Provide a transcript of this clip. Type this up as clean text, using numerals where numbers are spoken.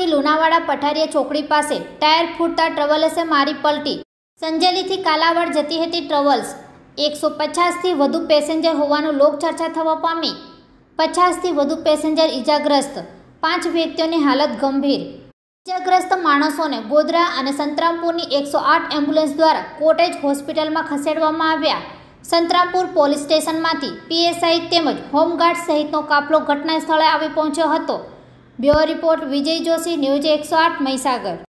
થી લુણાવાડા પઠારીયા चोकड़ी पास टायर फूटता ट्रवल्से मारी पलटी। संजेली थी कालावाड़ जती हती ट्रवल्स 150 थी वधु पेसेंजर होवानुं लोकचर्चा थवा पामी। 50 थी वधु पेसेंजर इजाग्रस्त, 5 व्यक्तिओनी हालत गंभीर। इजाग्रस्त माणसोने गोधरा अने संतरामपुरनी 108 एम्ब्युलन्स द्वारा कोटेज होस्पिटलमां खसेडवामां આવ્યા। संतरामपुर पोलीस स्टेशनमांथी पीएसआई तेमज होमगार्ड सहितनो काफलो घटना स्थळे આવી પહોंચ્યો હતો। Bureau report Vijay Joshi, news 108 Mahisagar.